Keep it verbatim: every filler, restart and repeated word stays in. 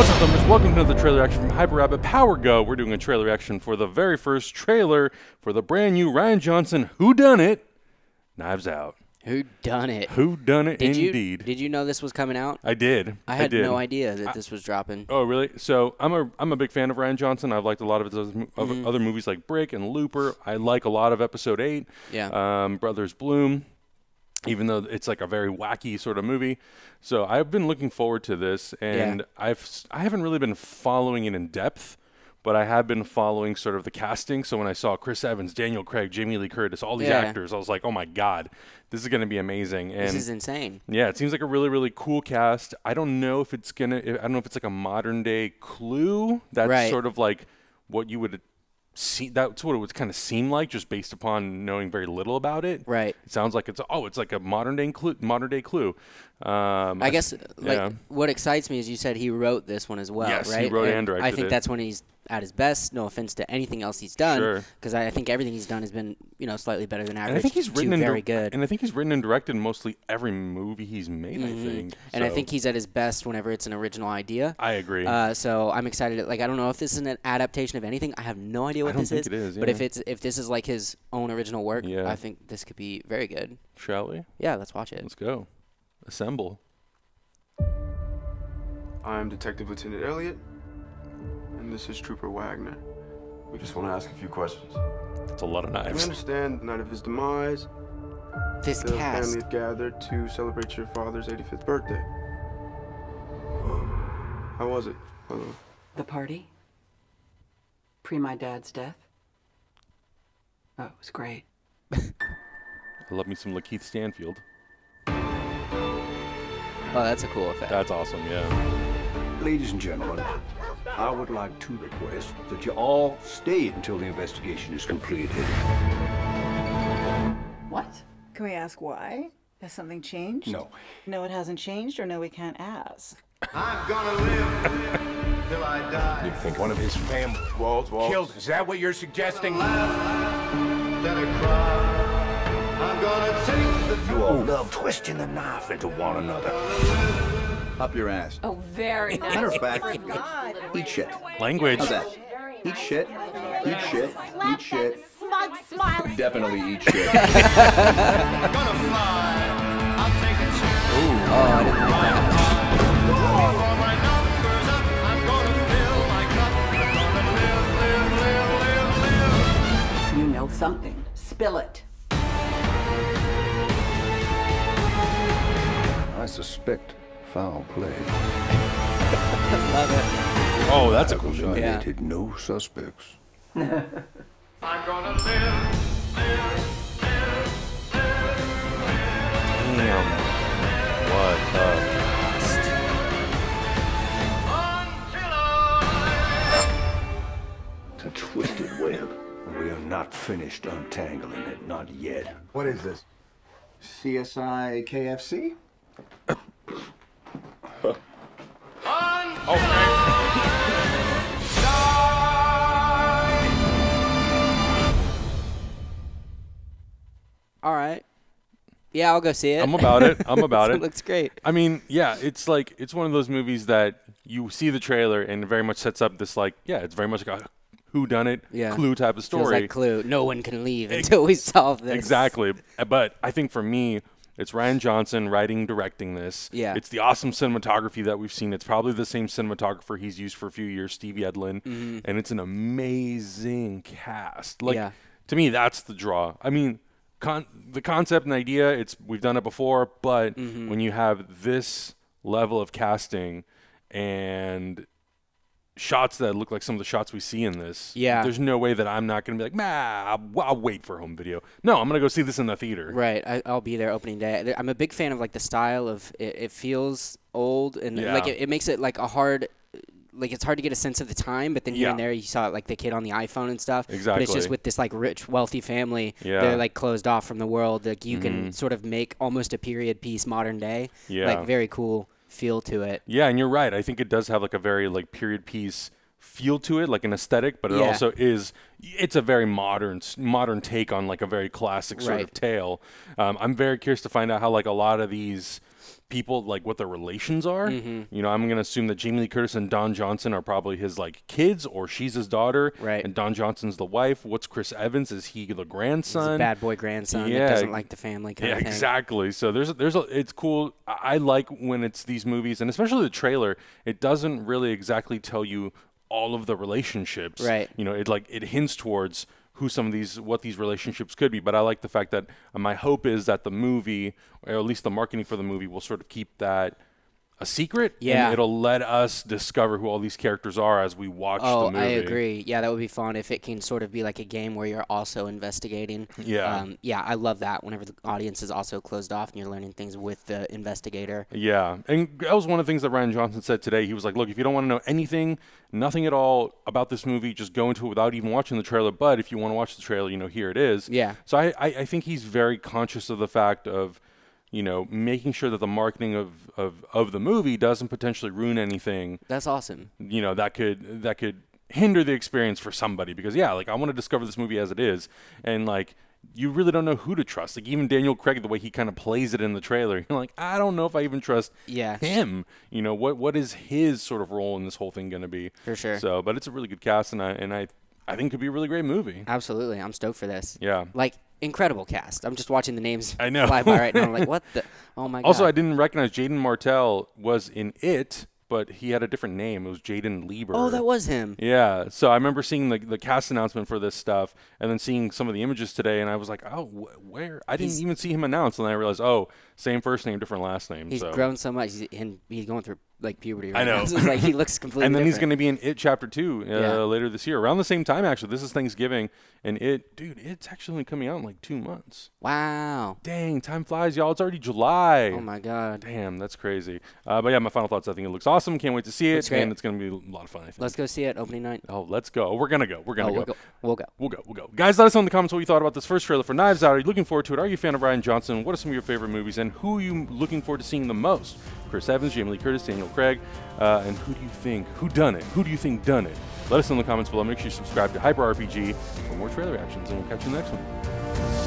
What's up, thumbers? Welcome to another trailer action from Hyper Rabbit Power Go. We're doing a trailer action for the very first trailer for the brand new Rian Johnson whodunit, Knives Out. Who done it? Who done it? Did indeed. You, did you know this was coming out? I did. I had I did. no idea that I, this was dropping. Oh, really? So I'm a I'm a big fan of Rian Johnson. I've liked a lot of his other, mm-hmm. other movies like Brick and Looper. I like a lot of Episode Eight. Yeah. Um, Brothers Bloom. Even though it's like a very wacky sort of movie, so I've been looking forward to this, and yeah. I've I haven't really been following it in depth. But I have been following sort of the casting. So when I saw Chris Evans, Daniel Craig, Jamie Lee Curtis, all these yeah. actors, I was like, oh, my God, this is going to be amazing. And this is insane. Yeah, it seems like a really, really cool cast. I don't know if it's going to – I don't know if it's like a modern-day Clue. That's right. Sort of like what you would see – that's what it would kind of seem like just based upon knowing very little about it. Right. It sounds like it's – oh, it's like a modern-day Clue. Modern-day Clue. Um, I guess like yeah. what excites me is you said he wrote this one as well, yes, right? Yes, he wrote and, and directed it. I think it. that's when he's – at his best, no offense to anything else he's done, because sure. I, I think everything he's done has been, you know, slightly better than average. And I think he's written and very good, and I think he's written and directed mostly every movie he's made. Mm-hmm. I think, and so. I think he's at his best whenever it's an original idea. I agree. Uh, so I'm excited. Like I don't know if this is an adaptation of anything. I have no idea what I don't this think is. It is yeah. But if it's if this is like his own original work, yeah. I think this could be very good. Shall we? Yeah, let's watch it. Let's go. Assemble. I'm Detective Lieutenant Elliot. And this is Trooper Wagner. We just want to ask a few questions. That's a lot of knives. We understand the night of his demise. This the cast. The family gathered to celebrate your father's eighty-fifth birthday. How was it? The party? Pre my dad's death? Oh, it was great. I love me some Lakeith Stanfield. Oh, that's a cool effect. That's awesome, yeah. Ladies and gentlemen, I would like to request that you all stay until the investigation is completed. What? Can we ask why? Has something changed? No. No, it hasn't changed, or no, we can't ask. I'm gonna live till I die. You think one of his family walls, walls. killed? Is that what you're suggesting? I'm gonna take the you all love twisting the knife into one another. Up your ass. Oh, very nice. Matter of fact, eat shit. Language. How's that? Eat shit. Eat shit. Eat shit. Smug smile. Definitely eat shit. Ooh. Oh, I didn't like that. You know something. Spill it. I suspect foul play. Love it. Oh, that's I a cool shot. I yeah. no suspects. I'm gonna live, live, live, live. Damn. What the best. It's a twisted web. We have not finished untangling it, not yet. What is this? C S I K F C? Huh. Oh, all right. Yeah, I'll go see it. I'm about it. I'm about it. It looks great. I mean, yeah, it's like it's one of those movies that you see the trailer and it very much sets up this like, yeah, it's very much like a whodunit, yeah. Clue type of story. Feels like Clue. No one can leave until we solve this. Exactly. But I think for me, it's Rian Johnson writing, directing this. Yeah. It's the awesome cinematography that we've seen. It's probably the same cinematographer he's used for a few years, Steve Yedlin. Mm-hmm. And it's an amazing cast. Like, yeah. to me, that's the draw. I mean, con the concept and idea, it's we've done it before. But mm-hmm. when you have this level of casting and shots that look like some of the shots we see in this, yeah. there's no way that I'm not going to be like, nah, I'll, I'll wait for home video. No, I'm going to go see this in the theater. Right. I, I'll be there opening day. I'm a big fan of like the style of it. It feels old and yeah. like it, it makes it like a hard like it's hard to get a sense of the time, but then here yeah. and there you saw it, like the kid on the iPhone and stuff. Exactly. But it's just with this like rich, wealthy family. Yeah. They're like closed off from the world. Like you mm-hmm. can sort of make almost a period piece modern day. Yeah. Like very cool feel to it. Yeah, and you're right. I think it does have like a very like period piece feel to it, like an aesthetic, but it yeah. also is, it's a very modern modern take on like a very classic sort right. of tale. Um, I'm very curious to find out how like a lot of these people, like what their relations are. Mm-hmm. You know, I'm going to assume that Jamie Lee Curtis and Don Johnson are probably his like kids, or she's his daughter. Right. And Don Johnson's the wife. What's Chris Evans? Is he the grandson? He's a bad boy grandson yeah. that doesn't like the family kind yeah, of thing. Exactly. So there's, a, there's a, it's cool. I like when it's these movies, and especially the trailer, it doesn't really exactly tell you all of the relationships. Right. You know, it like, it hints towards who some of these, what these relationships could be. But I like the fact that uh, my hope is that the movie, or at least the marketing for the movie, will sort of keep that a secret. Yeah. And it'll let us discover who all these characters are as we watch oh, the movie. Oh, I agree. Yeah, that would be fun if it can sort of be like a game where you're also investigating. Yeah. Um, yeah, I love that whenever the audience is also closed off and you're learning things with the investigator. Yeah. And that was one of the things that Rian Johnson said today. He was like, look, if you don't want to know anything, nothing at all about this movie, just go into it without even watching the trailer. But if you want to watch the trailer, you know, here it is. Yeah. So I, I, I think he's very conscious of the fact of, you know, making sure that the marketing of, of, of the movie doesn't potentially ruin anything. That's awesome. You know, that could that could hinder the experience for somebody, because yeah, like I want to discover this movie as it is, and like you really don't know who to trust. Like even Daniel Craig, the way he kind of plays it in the trailer, you're like, I don't know if I even trust yeah. him. You know, what what is his sort of role in this whole thing going to be? For sure. So, but it's a really good cast, and I and I I think it could be a really great movie. Absolutely, I'm stoked for this. Yeah. Like, incredible cast. I'm just watching the names I know. fly by right now. I'm like, what the? Oh, my God. Also, I didn't recognize Jaeden Martell was in it, but he had a different name. It was Jaden Lieber. Oh, that was him. Yeah. So I remember seeing the, the cast announcement for this stuff, and then seeing some of the images today, and I was like, oh, wh where? I he's, didn't even see him announced, and then I realized, oh, same first name, different last name. He's so. grown so much, he's, and he's going through like puberty. Right I know. Now. So it's like he looks completely And then different. He's going to be in It Chapter two uh, yeah. later this year, around the same time, actually. This is Thanksgiving, and It, dude, It's actually only coming out in like two months. Wow. Dang, time flies, y'all. It's already July. Oh, my God. Damn, that's crazy. Uh, but, yeah, my final thoughts, I think it looks awesome. Can't wait to see it, looks and great. It's going to be a lot of fun, I think. Let's go see it opening night. Oh, let's go. We're going to go. We're going to oh, go. We'll go. We'll go. We'll go. Guys, let us know in the comments what you thought about this first trailer for Knives Out. Are you looking forward to it? Are you a fan of Rian Johnson? What are some of your favorite movies, and who are you looking forward to seeing the most? Chris Evans, Jamie Lee Curtis, Daniel Craig, uh, and who do you think, who done it? Who do you think done it? Let us know in the comments below. Make sure you subscribe to Hyper R P G for more trailer actions, and we'll catch you in the next one.